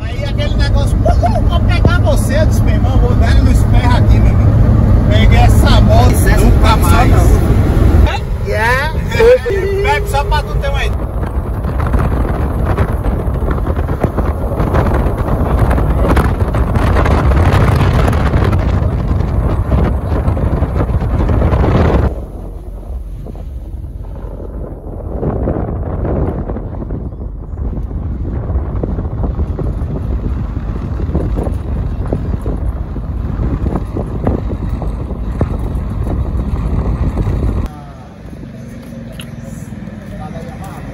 Aí aquele negócio, vou pegar você, disse meu irmão, vou dar ele nos ferros aqui, meu irmão. Peguei essa moto, nunca mais. Pega só pra tu ter uma ideia.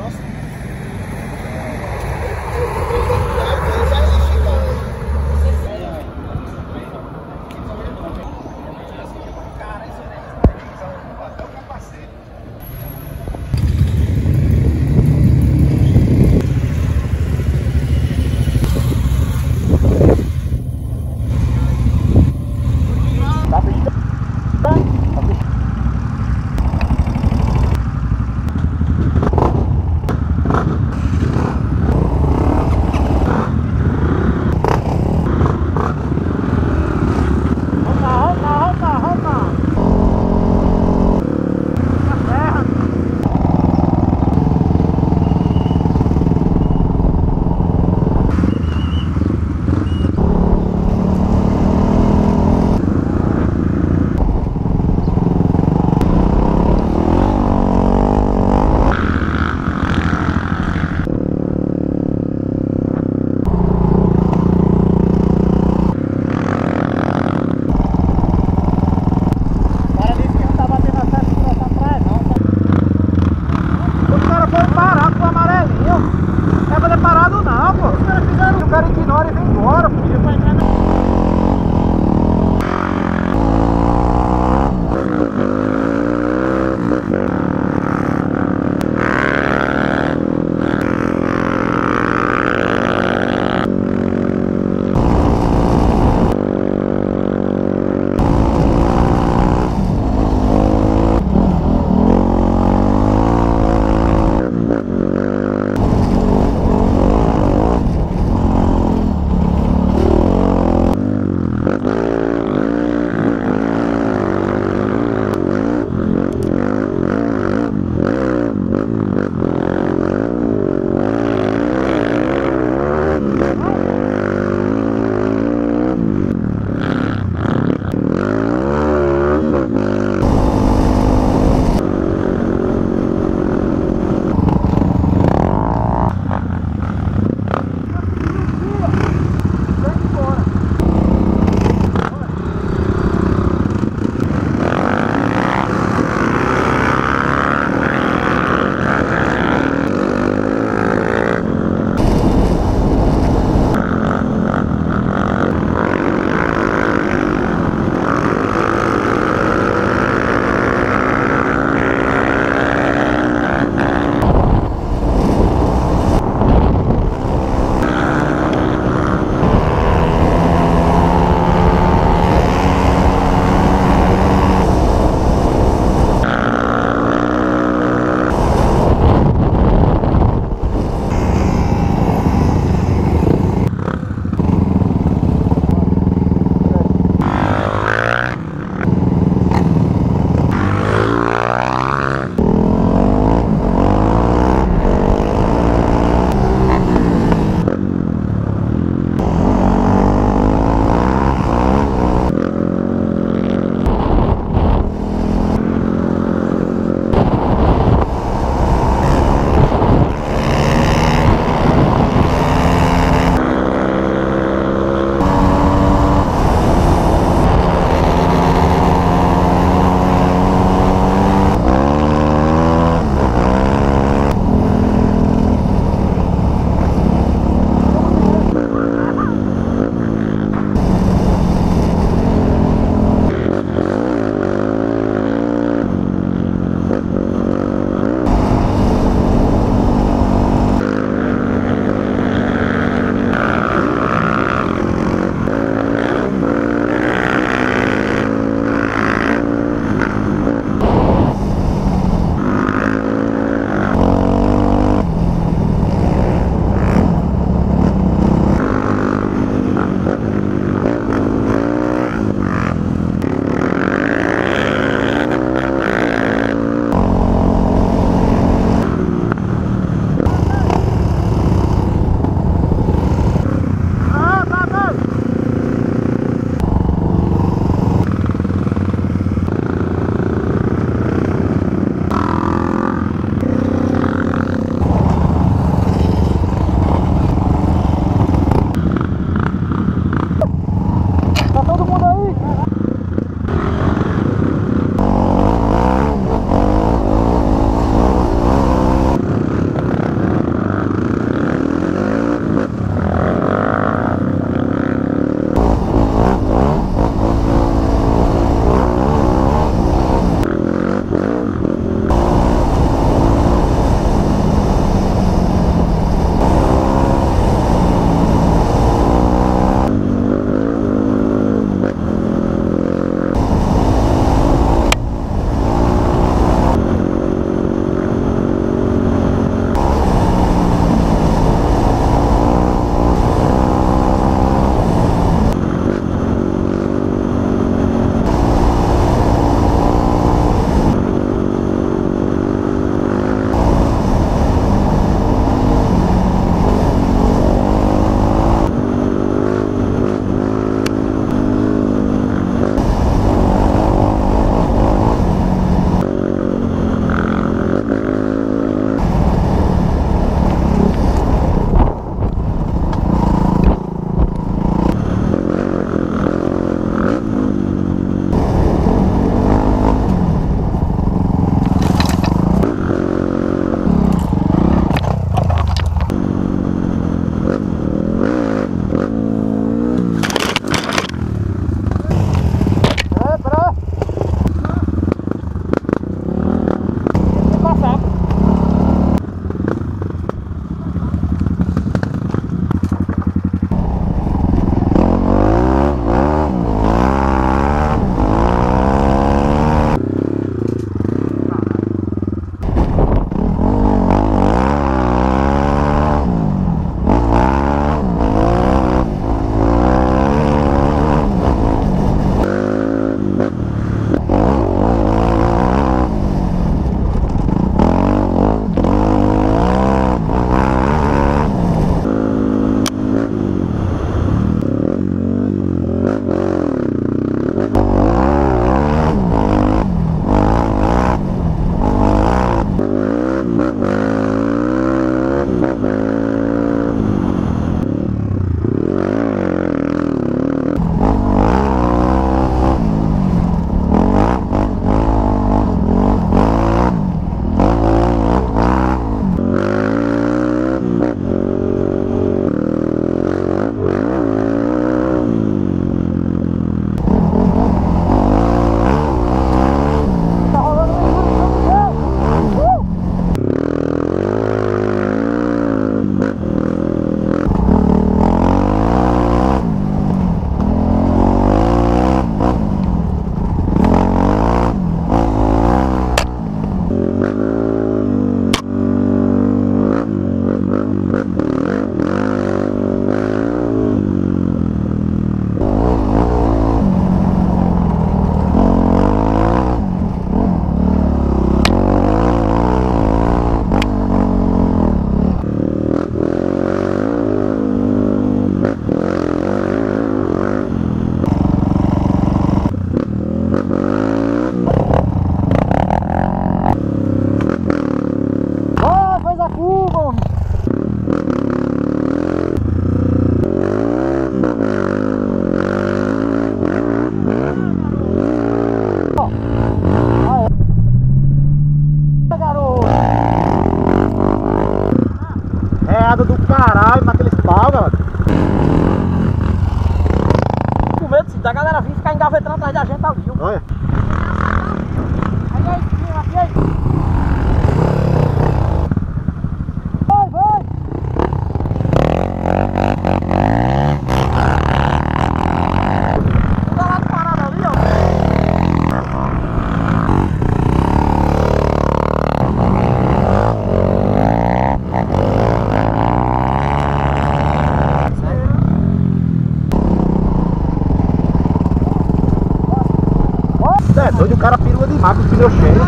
Nossa, É água do caralho naqueles pau, galera. Com medo da galera vir ficar engavetando atrás da gente, tá, viu? Olha. É doido, o cara pirua demais com o pneu cheio.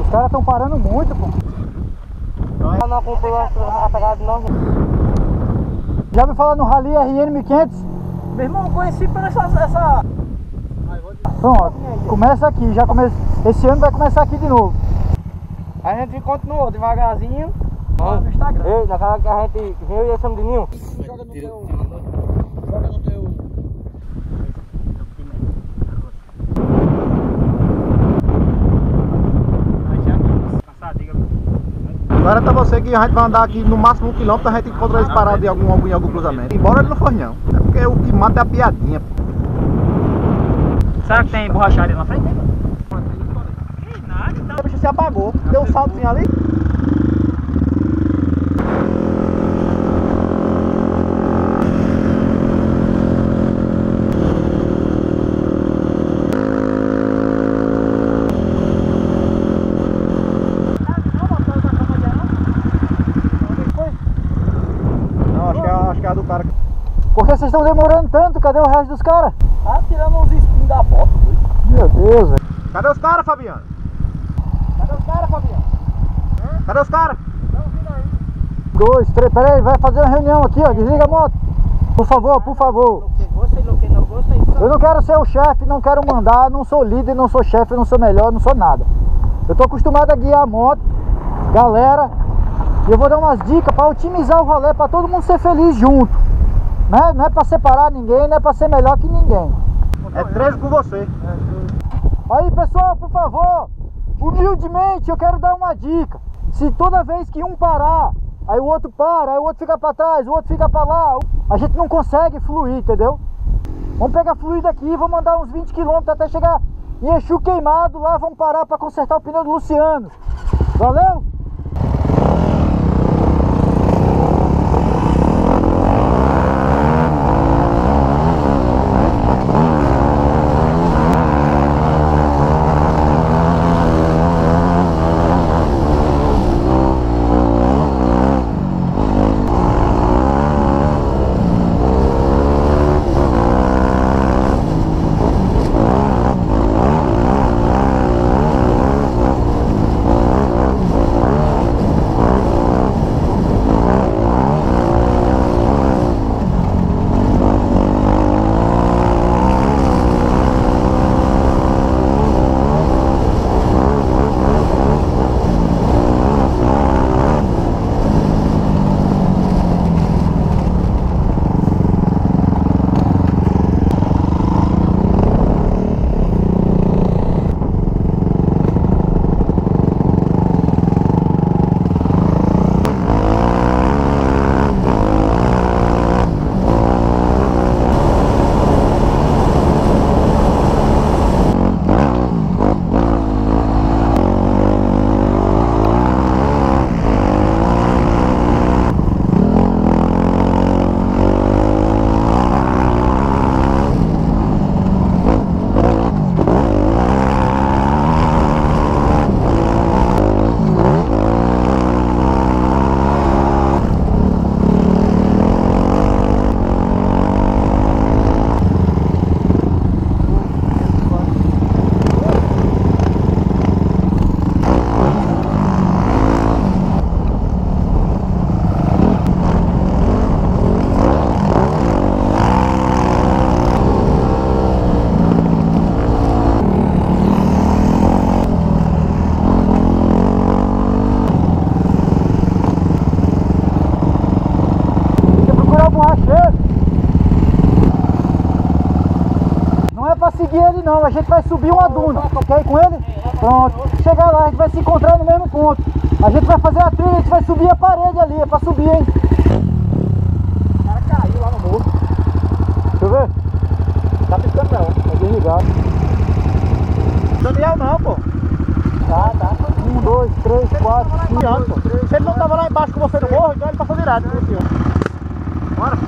Os caras estão parando muito, pô. Não comprou a pegada não. Já ouviu falar no Rally RN 1500? Meu irmão, conheci por essa... Pronto, começa aqui, já começa... Esse ano vai começar aqui de novo. A gente continuou devagarzinho. Lá no Instagram. Ei, naquela que a gente veio e esse ano de ninho. Joga no teu... Agora tá você que a gente vai andar aqui no máximo 1 km, a gente encontra eles parados em algum cruzamento. Embora ele não for não, é porque o que mata é a piadinha. Será que tem borracharia na frente? Que nada, então. O bicho se apagou, deu um saltozinho ali. Por que vocês estão demorando tanto? Cadê o resto dos caras? Tá tirando os espinhos da moto, doido. Meu Deus, velho. Cadê os caras, Fabiano? Hã? Cadê os caras? Não vindo aí. 2, 3, peraí, vai fazer uma reunião aqui, ó. Desliga a moto. Por favor, por favor. Eu não quero ser o chefe, não quero mandar, não sou líder, não sou chefe, não sou melhor, não sou nada. Eu tô acostumado a guiar a moto, galera. E eu vou dar umas dicas pra otimizar o rolê, pra todo mundo ser feliz junto. Não é pra separar ninguém, não é pra ser melhor que ninguém. É 13 com você. Aí pessoal, por favor, Humildemente eu quero dar uma dica: se toda vez que um parar, aí o outro para, aí o outro fica para trás, o outro fica para lá, a gente não consegue fluir, entendeu? Vamos pegar fluido aqui, vamos andar uns 20 km até chegar em Enxu Queimado, lá vamos parar para consertar o pneu do Luciano. Valeu? Não, a gente vai subir uma duna, quer ir com ele? Pronto, chegar lá, a gente vai se encontrar no mesmo ponto. A gente vai fazer a trilha, a gente vai subir a parede ali, é pra subir, hein? O cara caiu lá no morro. Deixa eu ver. Tá piscando não, tá desligado. Daniel não, pô. Tá. 1, 2, 3, 4, 5 anos, pô. Se ele não tava lá embaixo com você no morro, então ele passou virado. Bora.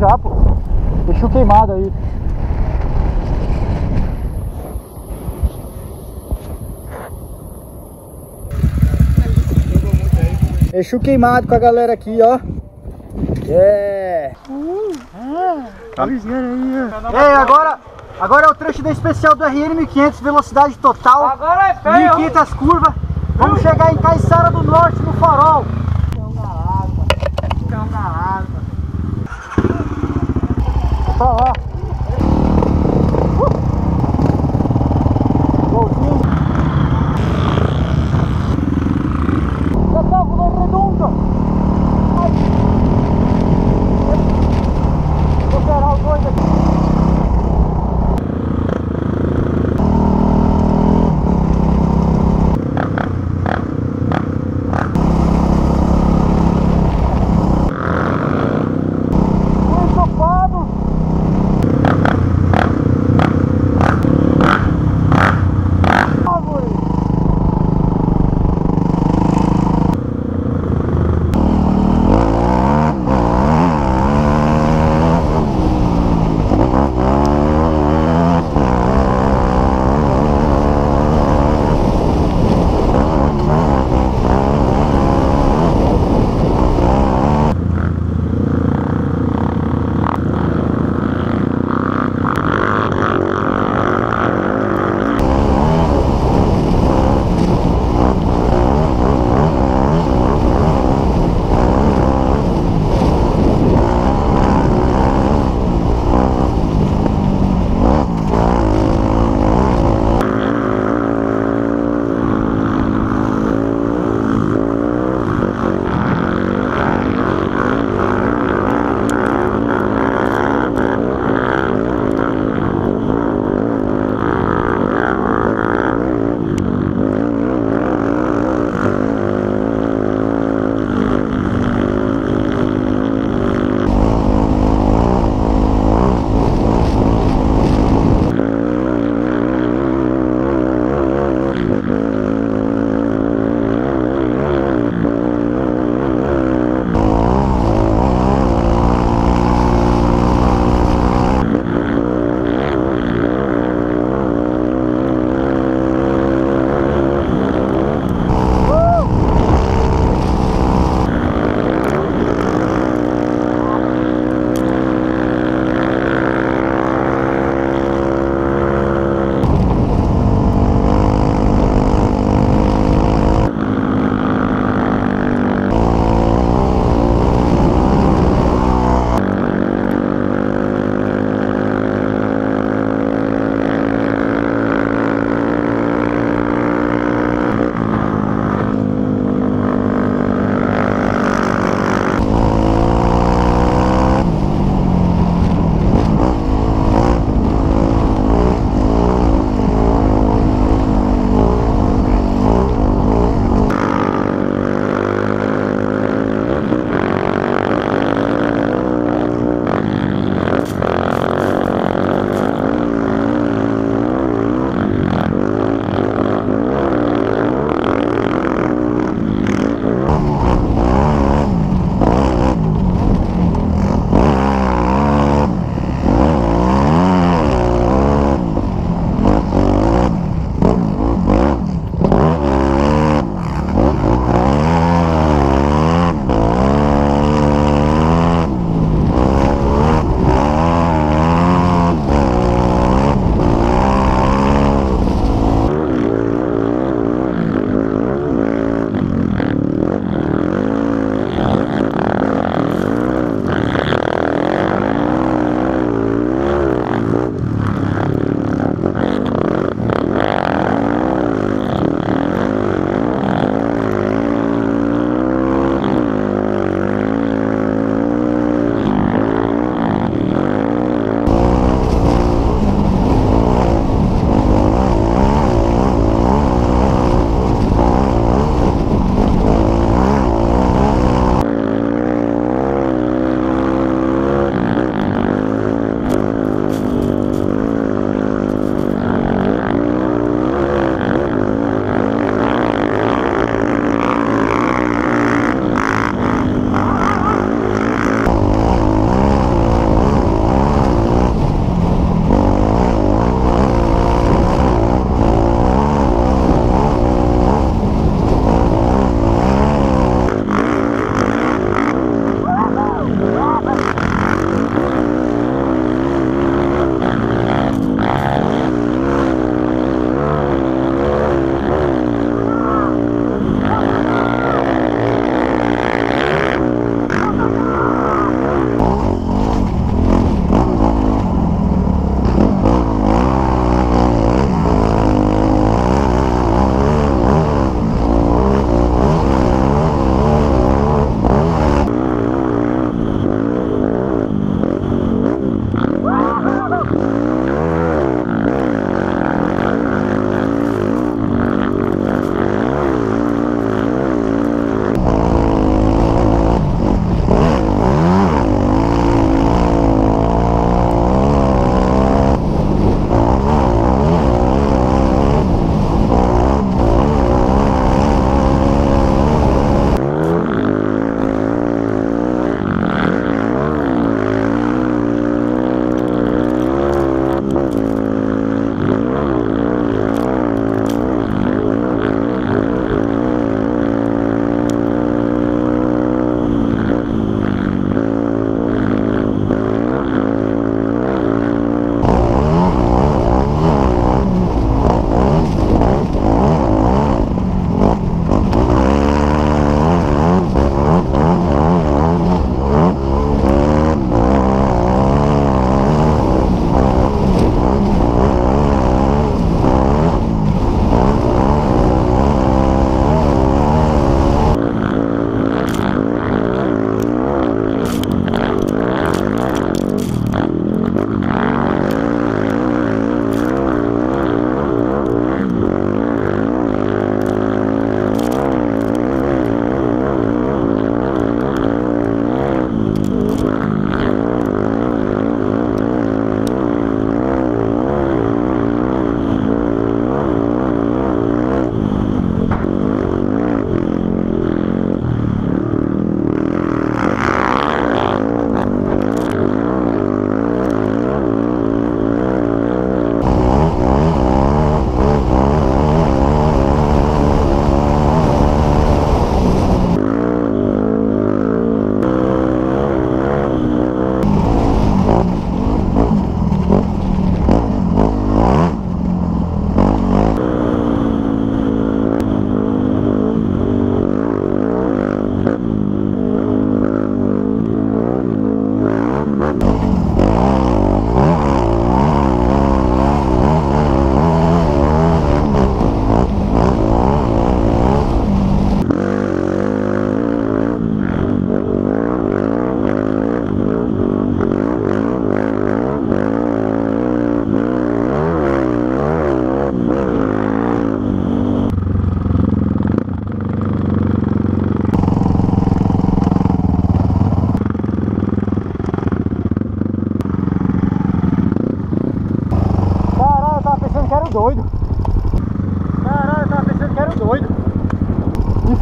já já, pô. Enxu queimado aí. Enxu queimado com a galera aqui, ó. É. Tá. Ei, agora é o trecho da especial do RN 1500, velocidade total. Agora é feio. 1500 curvas. Vamos chegar em Caiçara do Norte, no farol. Cão da água. Pra lá.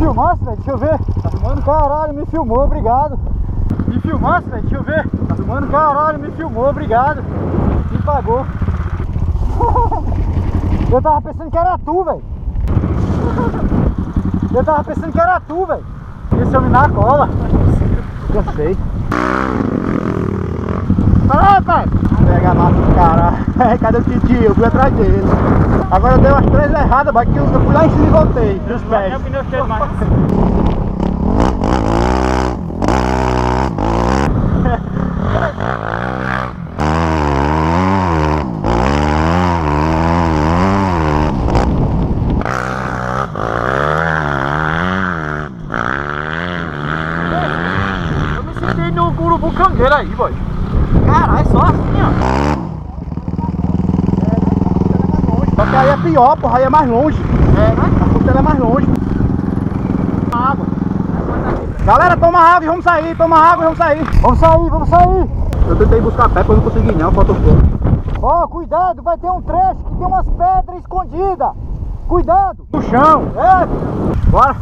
filmasse, velho, deixa eu ver. Tá filmando? Caralho, me filmou, obrigado. Me filmasse, velho, deixa eu ver. Tá filmando? Caralho, me filmou, obrigado. Me pagou. Eu tava pensando que era tu, velho. Eu tava pensando que era tu, velho. Esse homem na cola. Eu sei. Fala, rapaz. Pega a mata do cara. Cadê o Titi? Eu fui atrás dele. Agora eu dei umas três erradas, mas que eu fui lá em cima e voltei. Dos pés. É o pneu cheio mais. Cangueiro aí, boy. Caralho, só assim, ó. Só que aí é pior, porra, aí é mais longe. É, né? A fruta é mais longe. Toma água. Galera, toma água e vamos sair, toma água e vamos sair. Vamos sair, vamos sair. Eu tentei buscar pé, mas eu não consegui não, faltou pouco. Ó, cuidado, vai ter um trecho que tem umas pedras escondidas. Cuidado. No chão. É. Bora.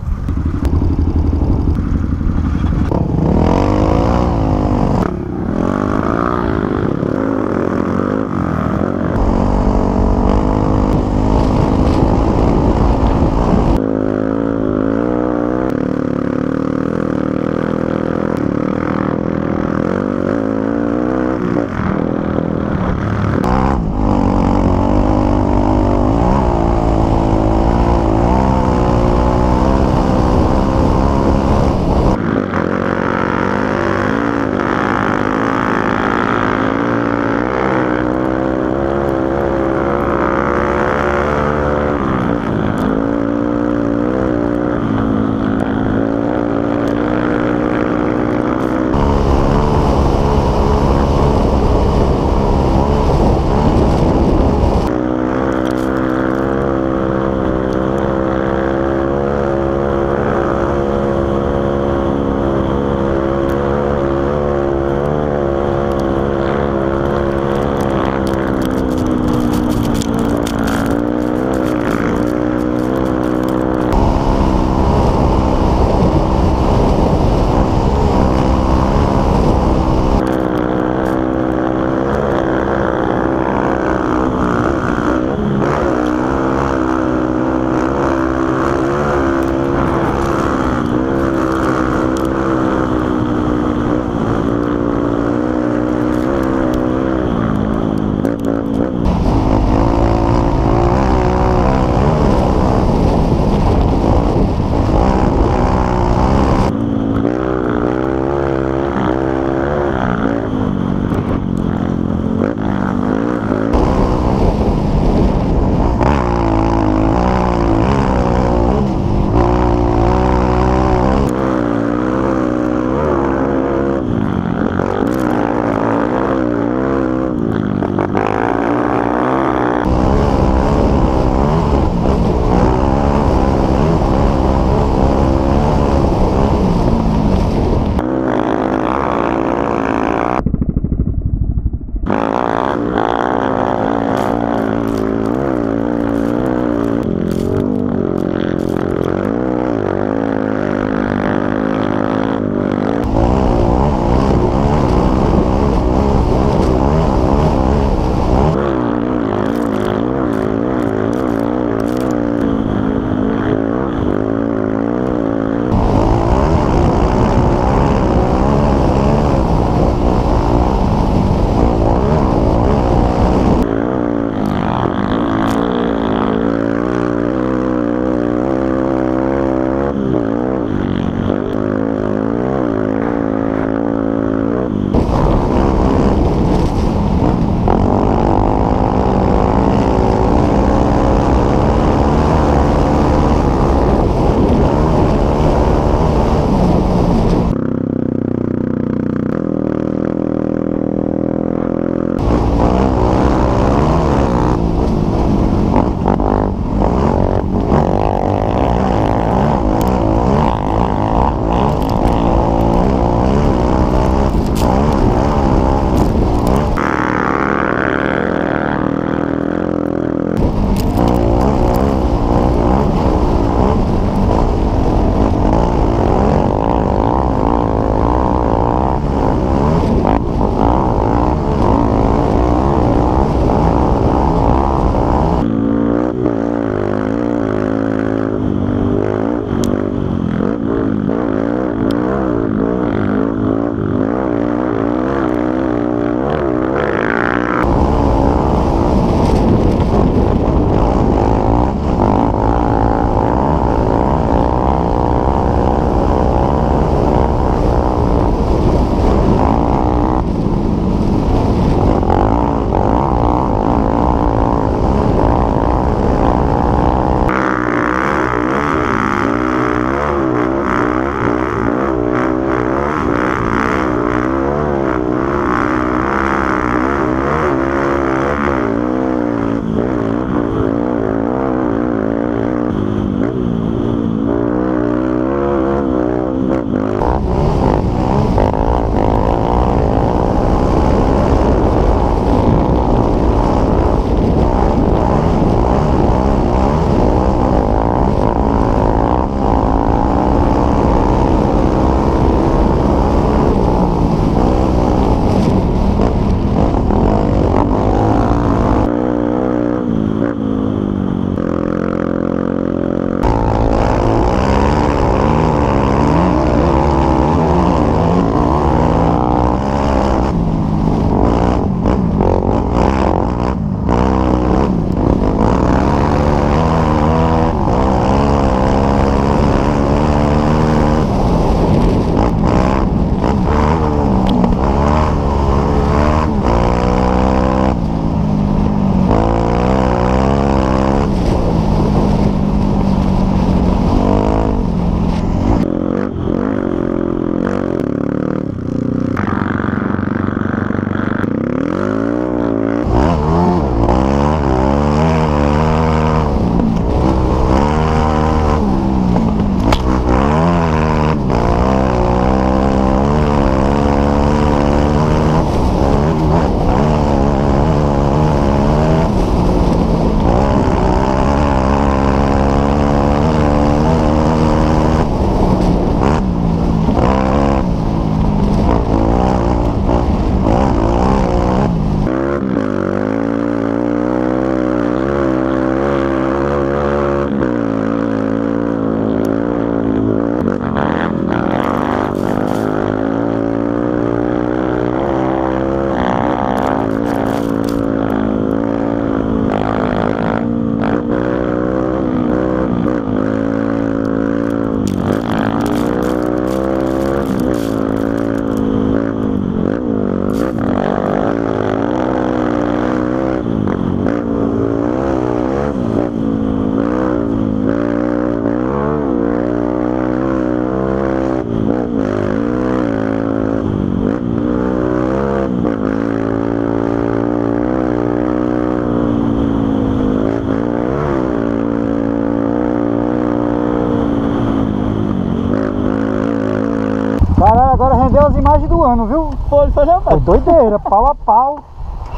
voando, viu? Foi, rapaz. Doideira, pau a pau,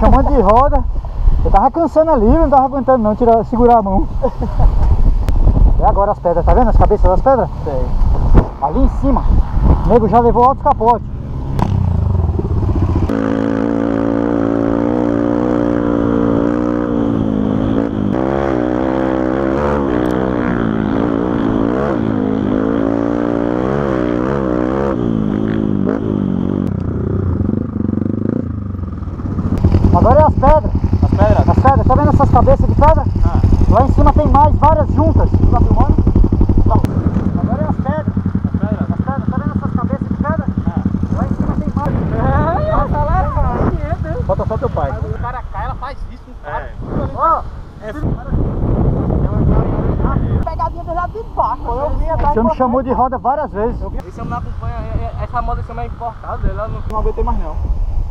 chamando de roda. Eu tava cansando ali, não tava aguentando não, segurar a mão. E agora as pedras, tá vendo as cabeças das pedras? Sei. Ali em cima, o nego já levou alto capote. Agora é as pedras. As pedras? As pedras, tá vendo essas cabeças de pedra? Ah. Lá em cima tem mais, várias juntas. Tá filmando? Não. Agora é as pedras. As pedras? As pedras, tá vendo essas cabeças de pedra? Ah. Lá em cima tem mais. Bota lá, cara. Bota só teu pai. O cara cai, ela faz isso, não para. Ó. Pegadinha do lado de baixo. Você me chamou de roda várias vezes. Esse homem não acompanha, essa moda esse homem é importada, ela não aguentei mais não.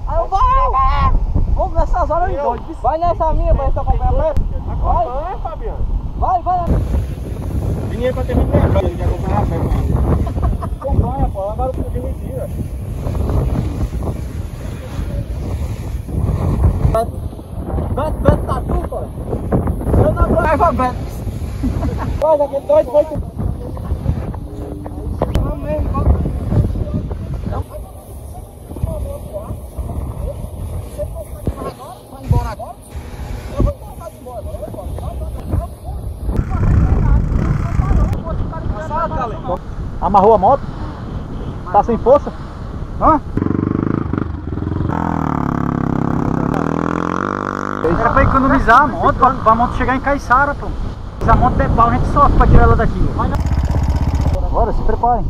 Aí eu vou! Vamos nessas horas aí, vai nessa minha pra gente acompanhar a festa. Vai, Fabiano. Vai. Vinha pra ter muito legal, ele quer acompanhar a festa. Acompanha, pô, agora eu tenho mentira. Beto, tatu, pô. Eu não vou levar Beto. Vai, daquele doido, vai. Amarrou a moto? Tá sem força? Hã? Era pra economizar a moto, pra moto chegar em Caiçara, pô. Se a moto der pau, a gente sofre pra tirar ela daqui. Agora se preparem.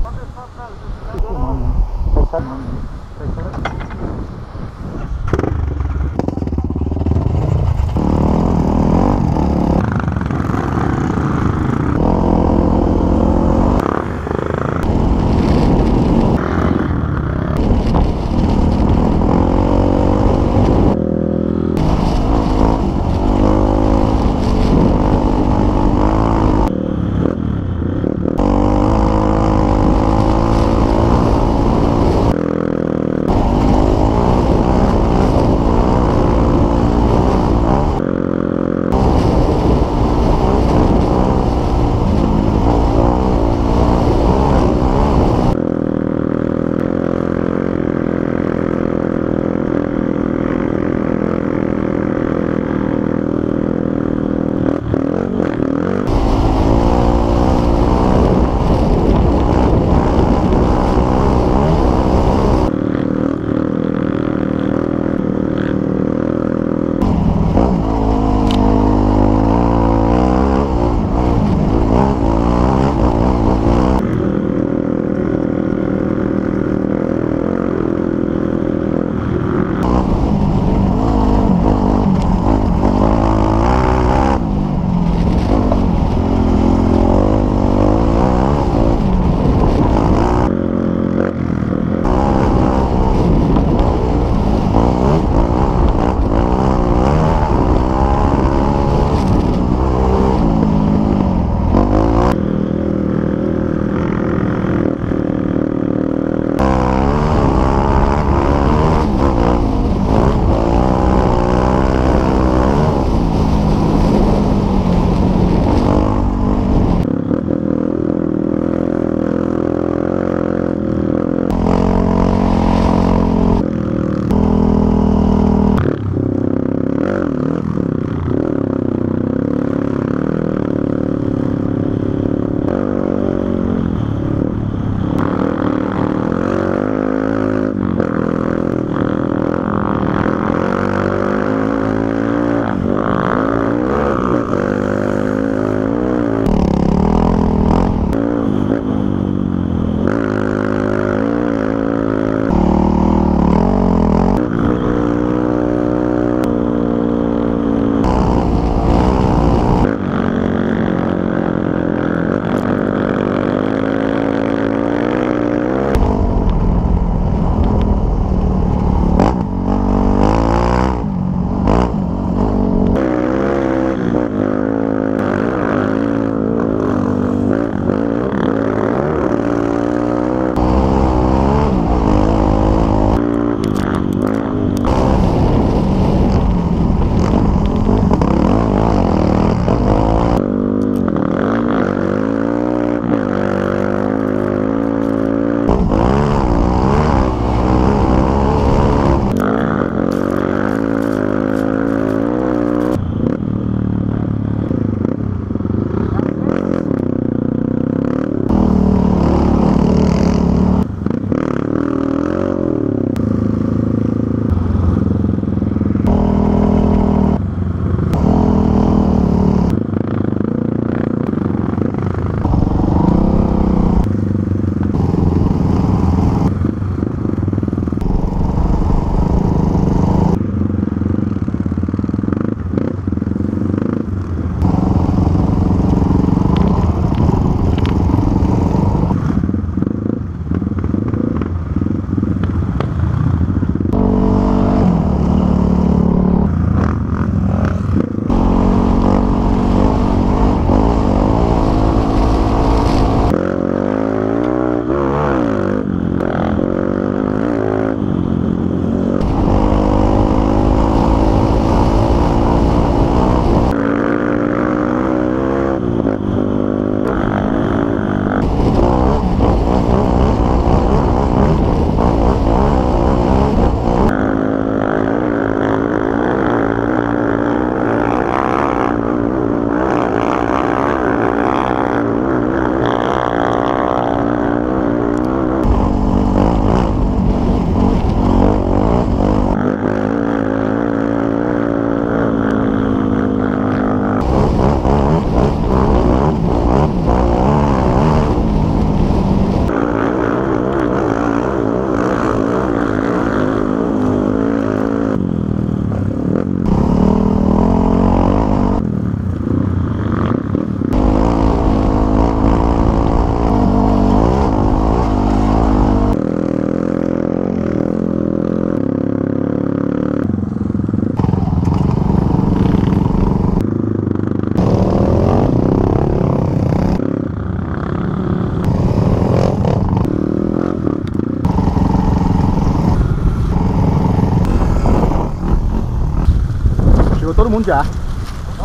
mundo já.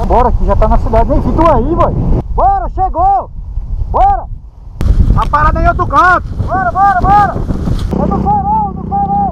Bora, que já tá na cidade. Vem, tu aí, boy. Bora, chegou. Bora. A parada em outro canto. Bora, bora, bora. É no farol, no farol.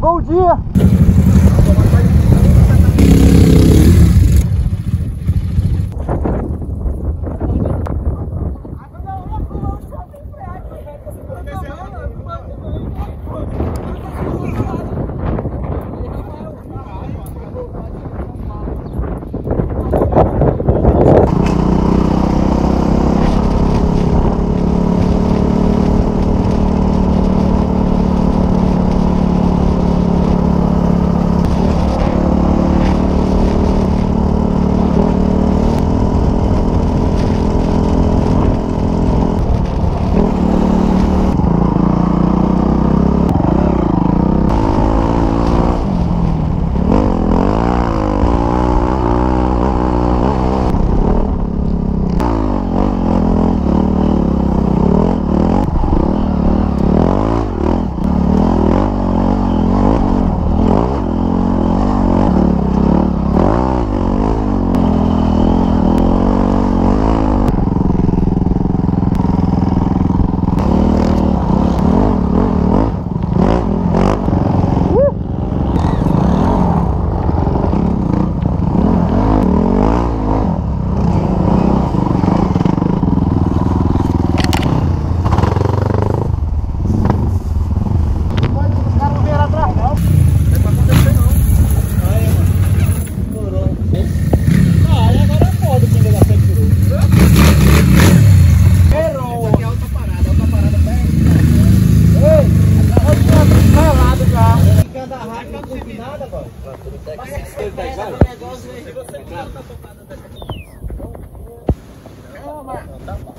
Bom dia!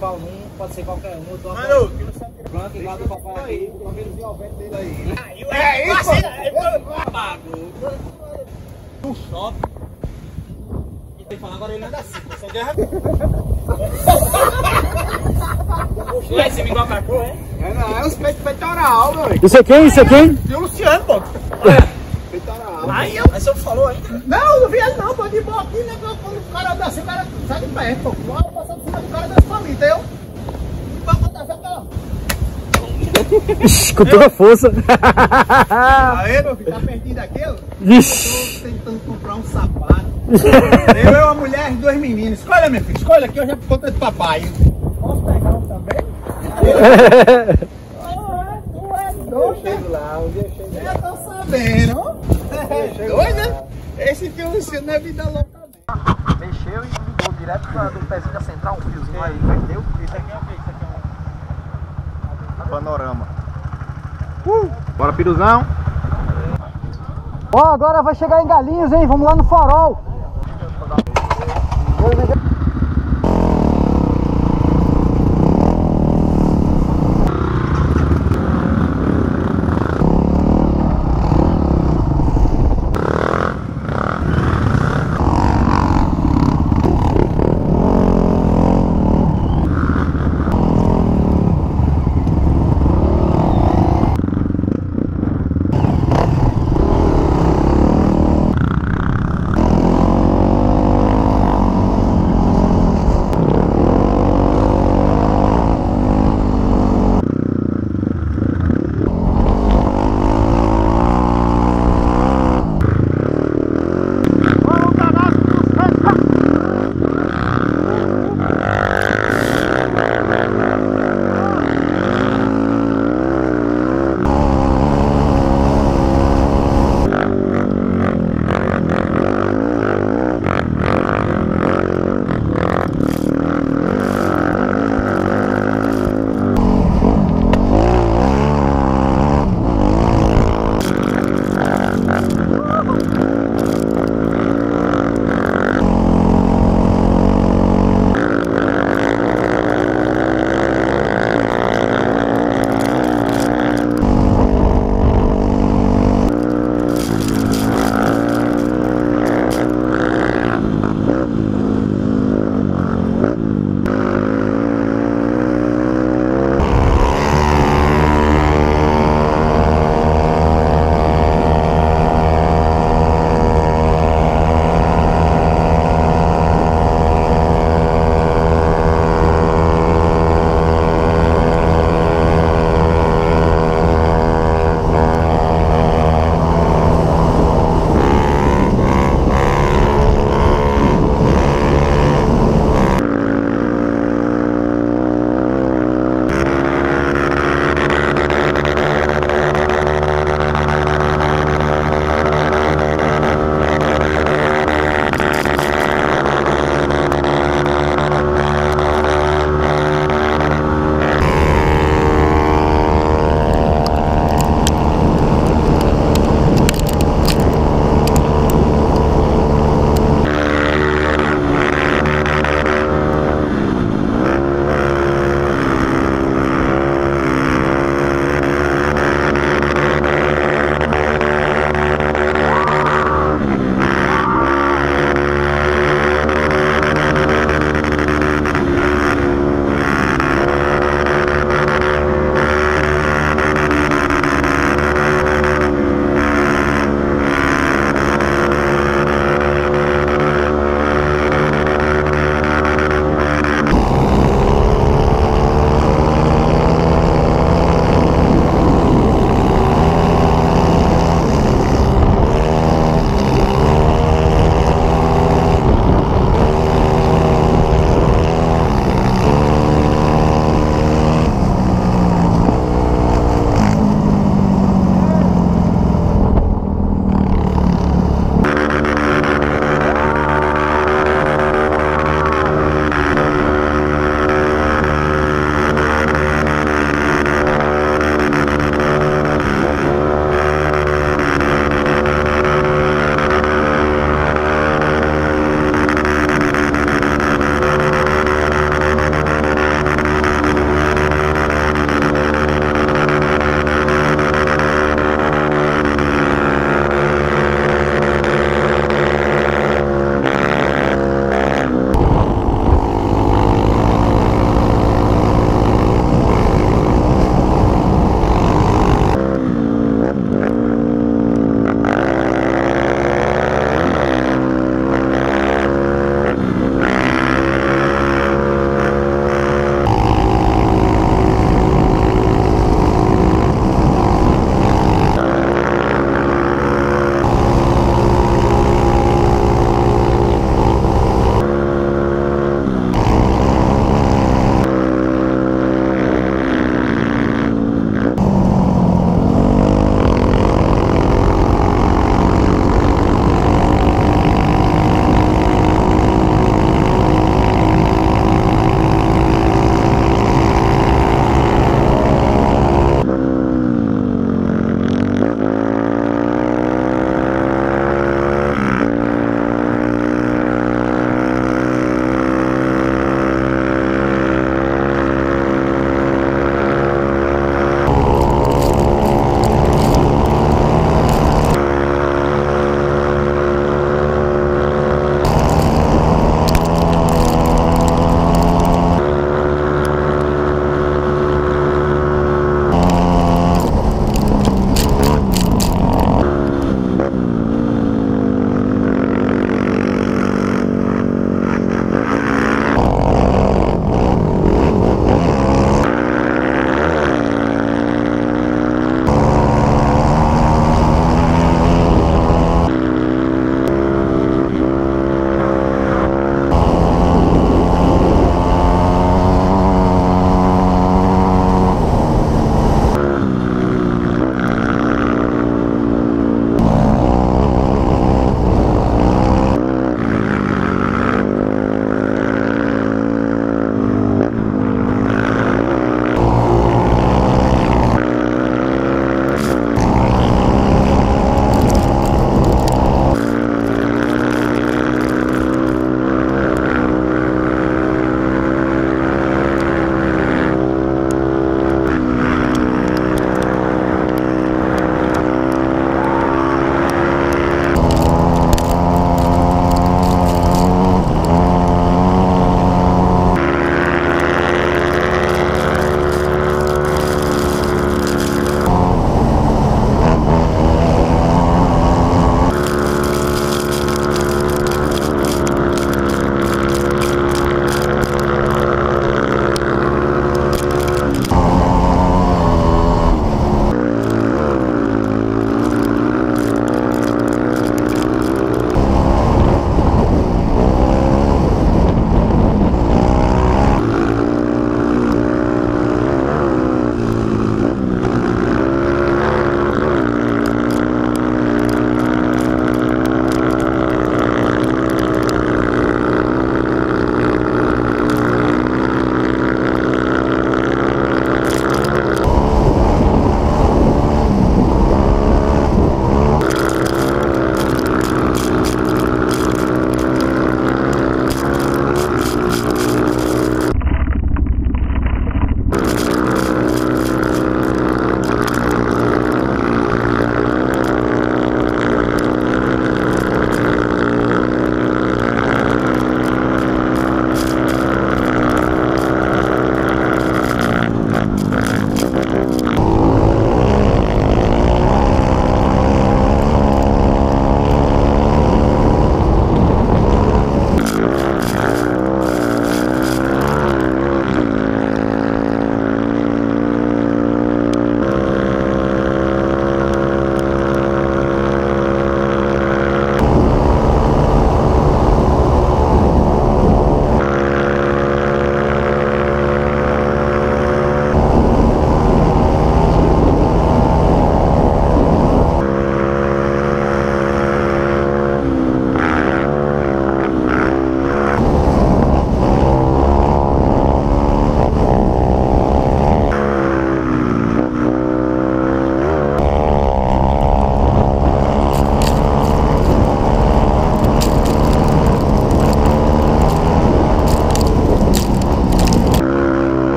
Paulinho. pode ser qualquer um. Eu tô aqui no Santo Blanco, igual do papai aí. Pelo menos o evento dele aí. Aí, é isso, é no shopping. E tem que falar, agora ele anda assim. Você guerra. Ué, você me igual pra cá, é? É, não, é os peitos peitoral, velho. Isso é quem? Isso é quem? E o Luciano, pô. Peitoral. Aí, eu. Mas você falou ainda? Não, não viés não, pô. De boa aqui, né? Quando o cara anda assim, o cara sai de perto, pô. Bora passar por cima do cara das palitas, eu. Vai botar já pela. Ixi, com toda a força. Tá vendo? Tá perdido aquilo? Ixi. Eu tô tentando comprar um sapato. Eu, a mulher e duas meninas. Escolha, minha filha. Escolha aqui, eu já conto de papai. Posso pegar um também? Tu é doido. Chego lá, um dia chego lá. Já tô sabendo. Doido, né? Esse filme não é vida louca mesmo. Mexeu e ligou direto do pezinho da central, um fiozinho aí. Perdeu? Isso aqui é o quê? Isso aqui é um panorama. Bora, piruzão. Ó, agora vai chegar em Galinhos, hein? Vamos lá no farol.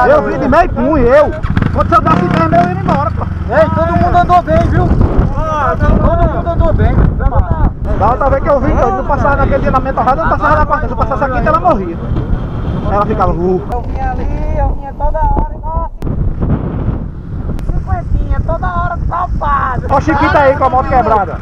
nada. Eu vim de meio punho, eu. Quando eu dava mesmo, eu ia embora, pô. Ei, todo mundo andou bem, viu? Todo mundo andou bem. Da outra vez que eu vim, eu não passava naquele dia na minha torrada, eu não passava na quarta. Se eu passasse aqui, ela morria. Ela ficava louca. Eu vinha ali, eu vinha toda hora, igual assim. Cinquentinha, toda hora salvada. Olha o Chiquita aí com a moto quebrada.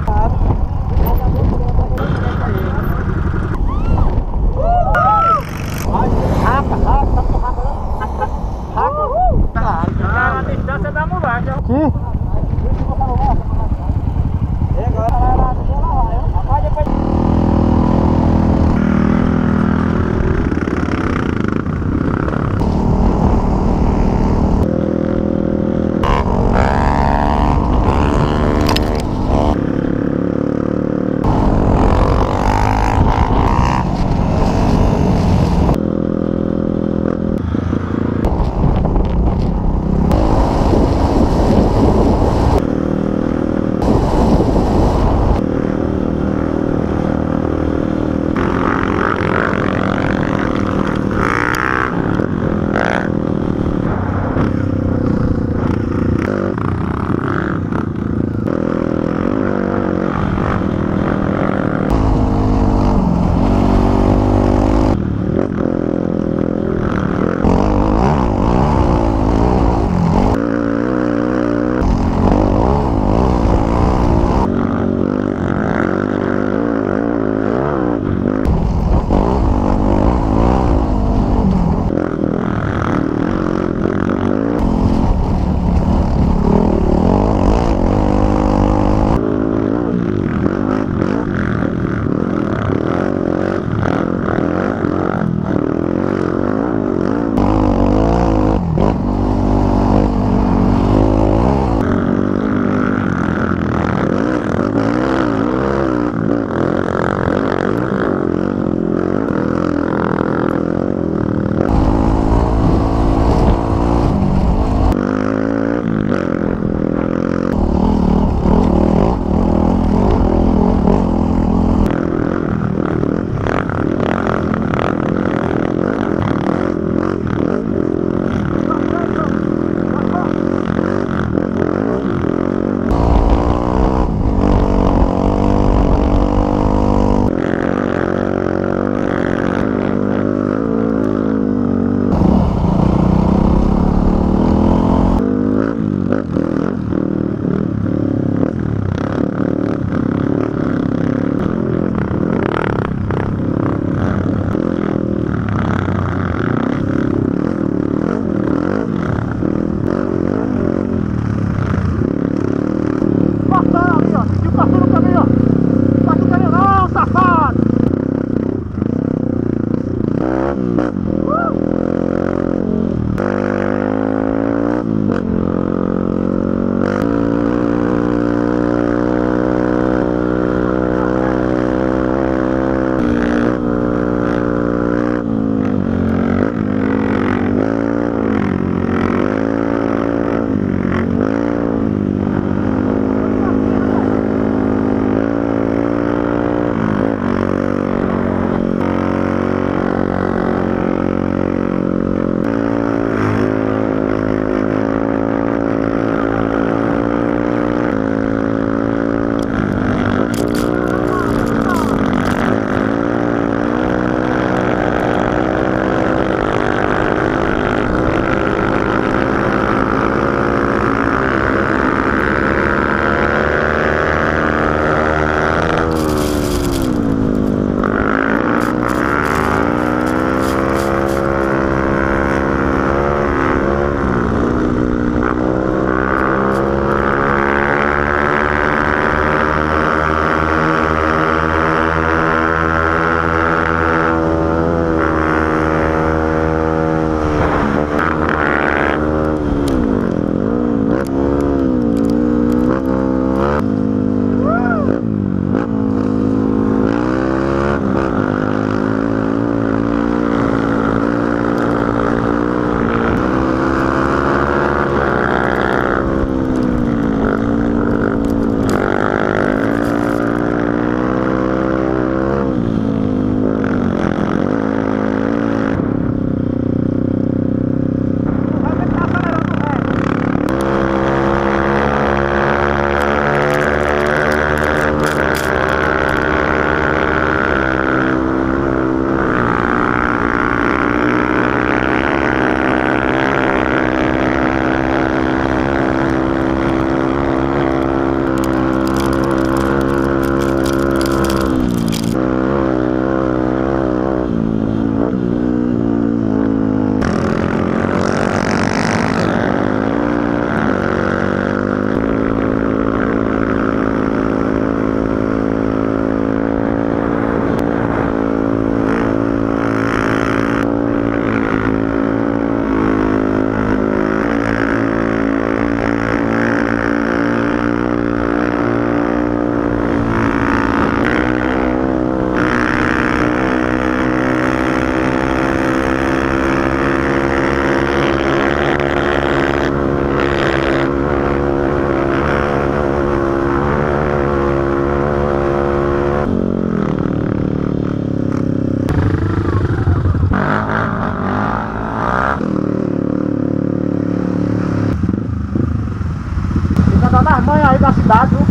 da cidade, viu?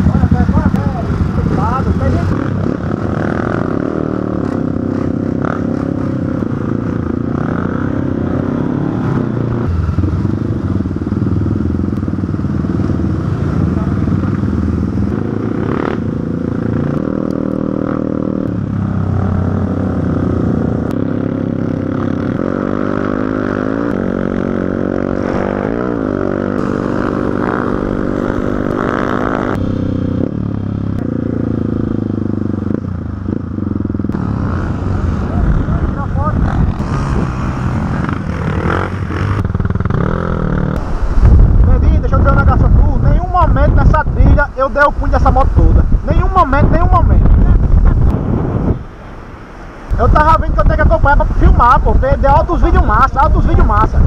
Olha, tem gente. Eu dei o pulo dessa moto toda. Nenhum momento, nenhum momento. Eu tava vendo que eu tenho que acompanhar pra filmar, pô. Deu altos vídeos massa, altos vídeos massa.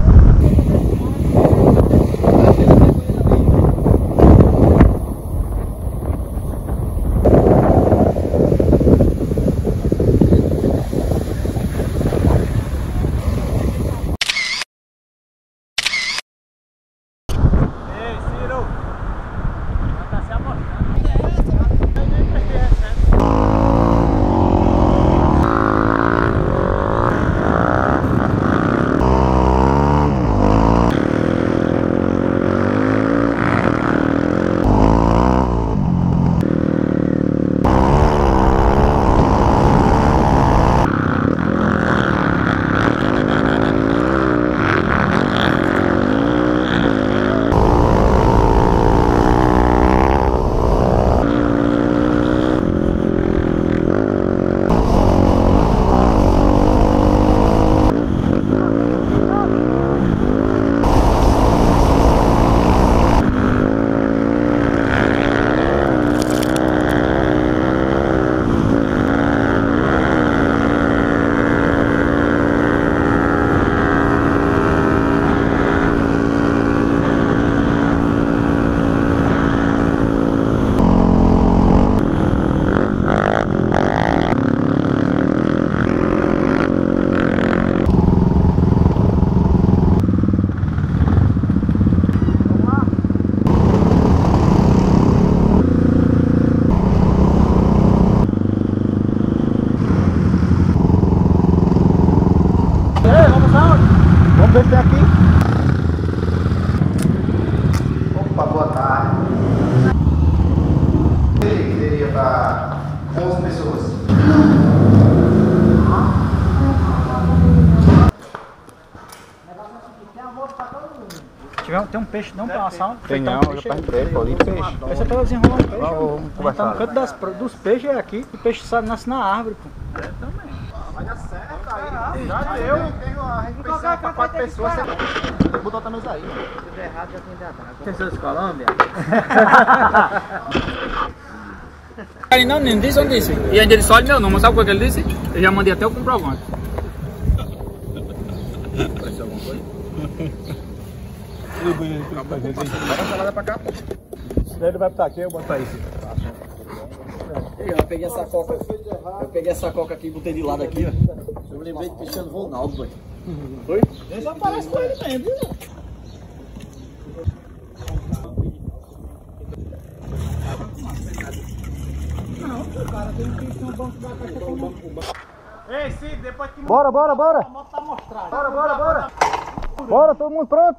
Tem um peixe, não, para assar? Tem não, eu já perguntei, pode ir peixe. Aí você pega desenrolar um peixe. Vamos conversar. Tá no canto dos peixes aqui, o peixe sabe, nasce na árvore, pô. É, também. Vai dar certo, aí. Já deu. Não colocar pra 4 pessoas, você botou outra mesa aí. Se der errado, já tem de atrás. Tem seus Colômbia? Ele não disse onde disse. E ainda ele só olha meu nome, sabe o que ele disse? Eu já mandei até o comprovante. Apareceu alguma coisa? Ele vai botar aqui, eu boto aí. Eu peguei essa coca aqui e botei de lado aqui, ó. Eu me lembrei de Cristiano Ronaldo, velho. Foi? Ele só parece com ele mesmo, viu? Não, o cara tem que ter um banco da caixa comum. Ei, Cid, depois que... Bora, bora, bora! A moto tá mostrada. Bora, bora, bora! Bora, todo mundo pronto?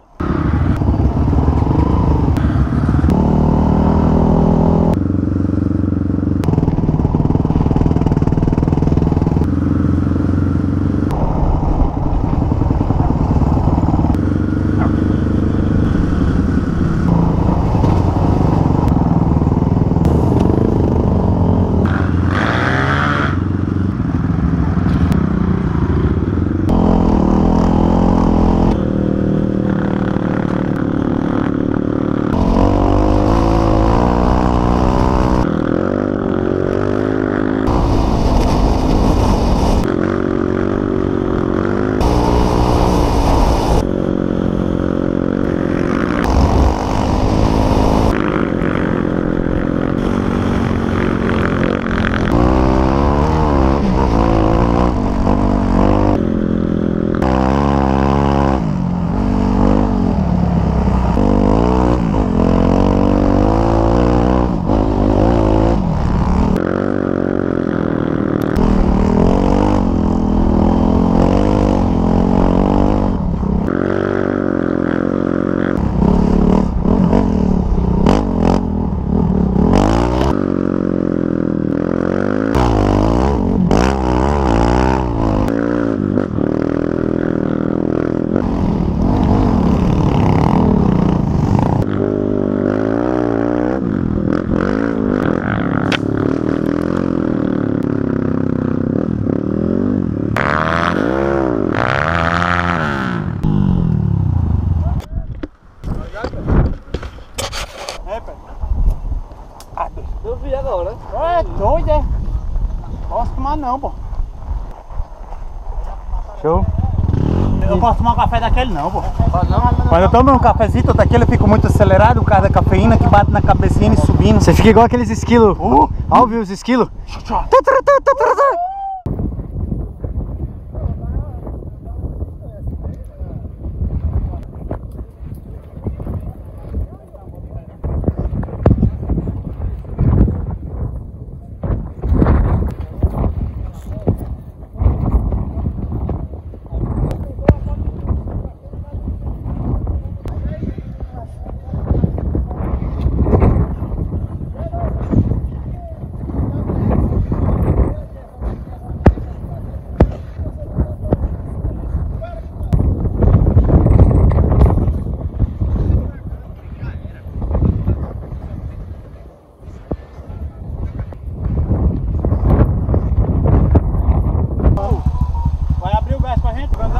Eu vi agora. É doido, é? Posso tomar não, pô. Show. Eu posso tomar um café daquele não, pô. Quando eu tomo um cafezinho daquele eu fico muito acelerado, por causa da cafeína que bate na cabecinha e subindo. Você fica igual aqueles esquilos. Ó, viu os esquilos?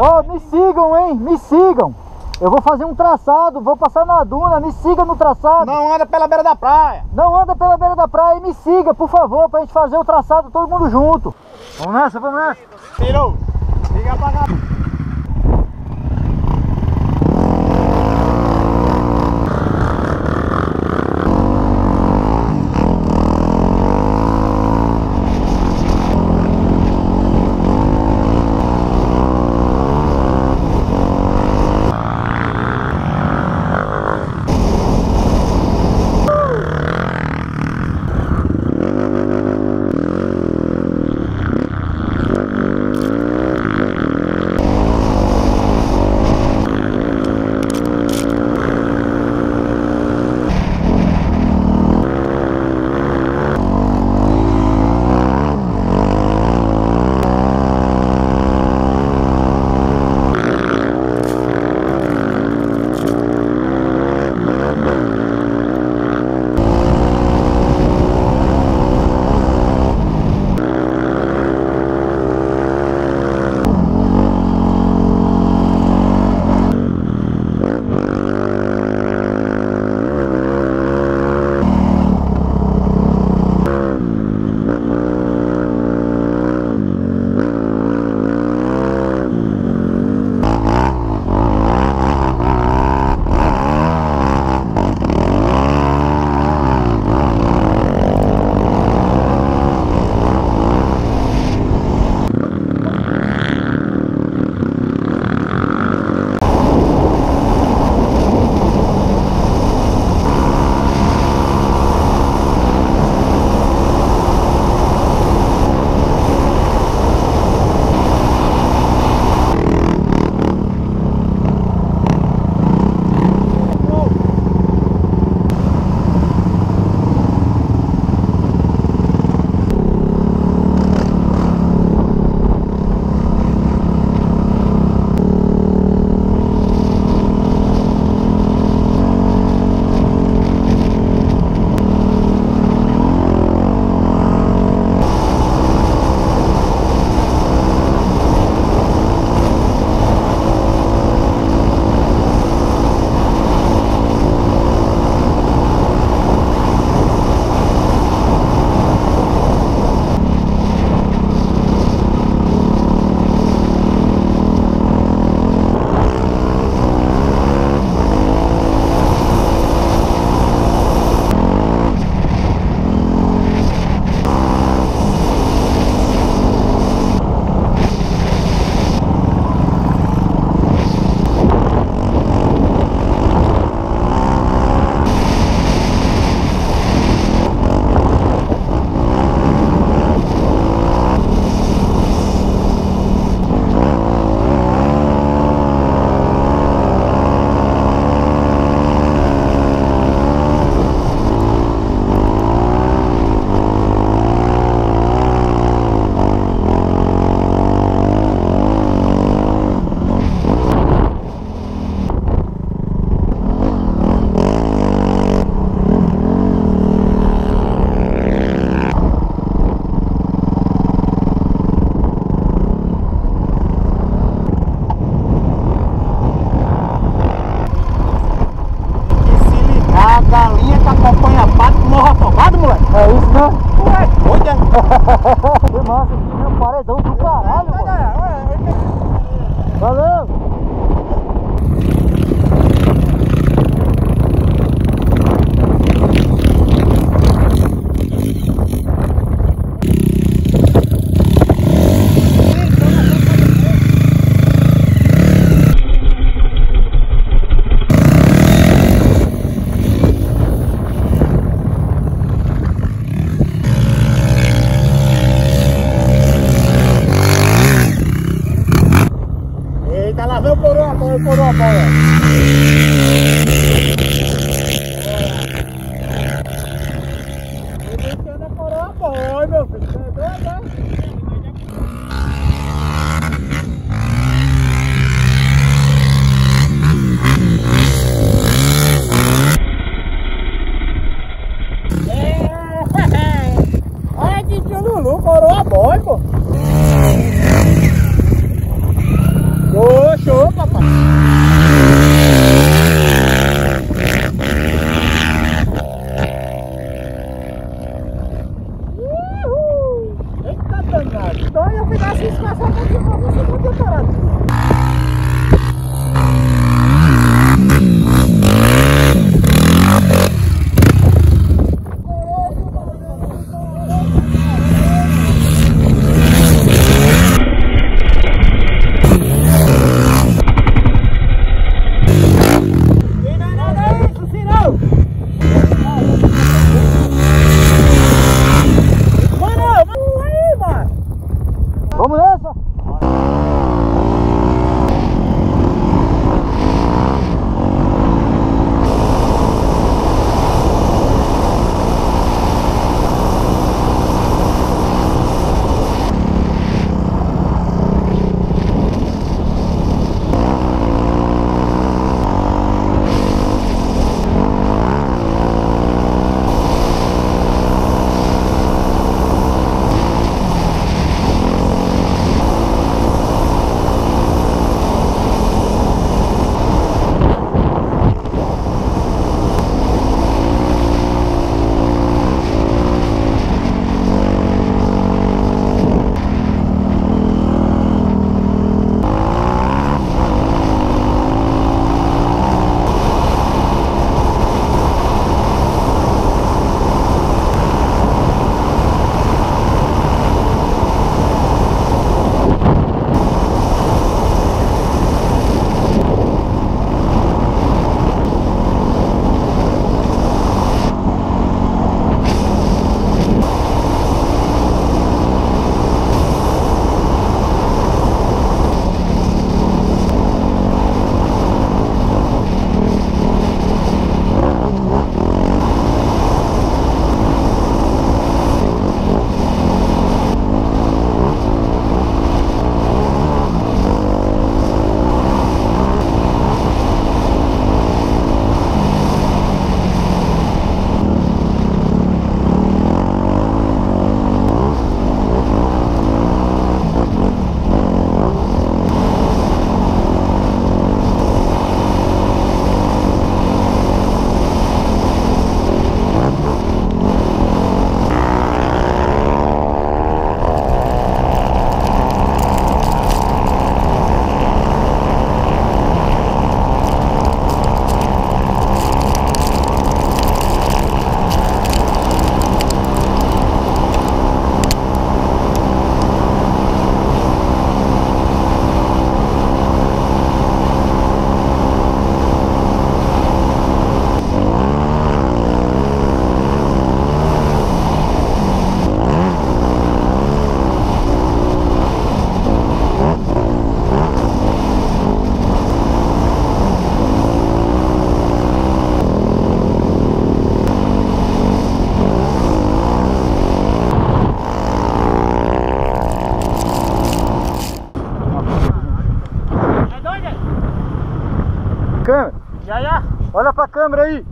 Ó, me sigam, hein? Me sigam! Eu vou fazer um traçado, vou passar na duna, me siga no traçado! Não anda pela beira da praia! Não anda pela beira da praia e me siga, por favor, pra gente fazer o traçado todo mundo junto! Vamos nessa, vamos nessa! Tirou! Liga pra cá! decorou a boia. Você decorou a boia, meu filho. Você é doido, né? Olha que tio Lulu, corou a boia, pô. Show, papai! Uhul! Eita danado! Então eu ficar assim, espaço até de novo, eu vou preparado. Vamos nessa! Já. Olha pra câmera aí.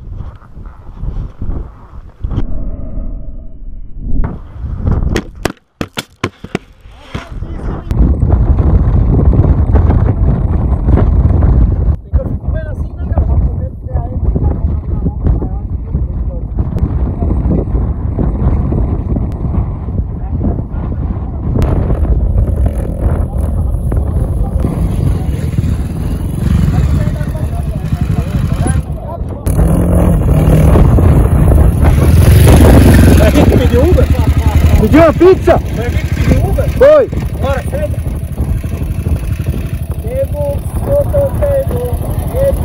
Pediu uma pizza? Foi! Bora, senta!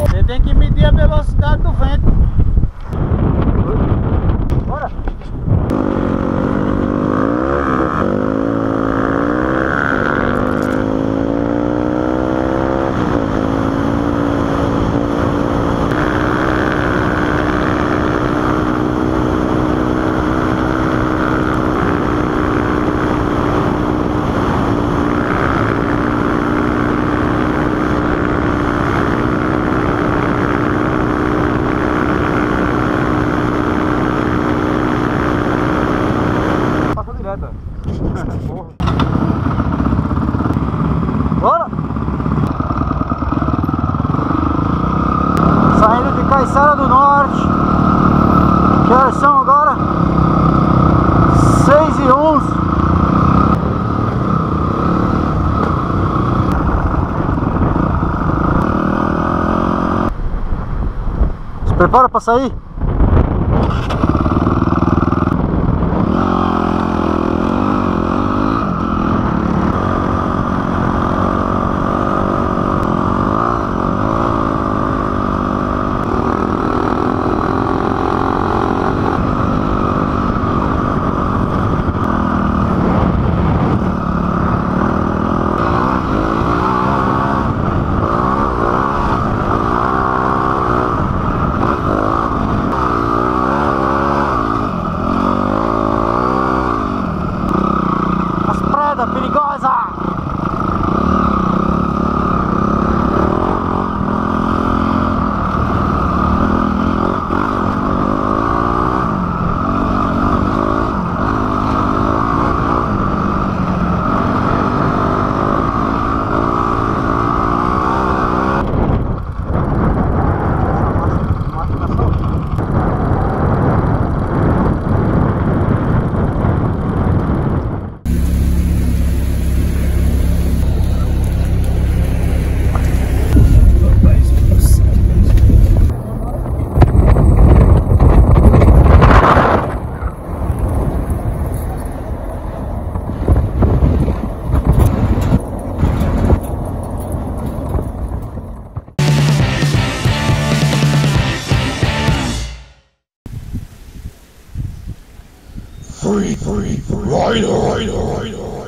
Você tem que medir a velocidade do vento. Bora! Bora pra sair? Free, free, free, rider, rider, rider.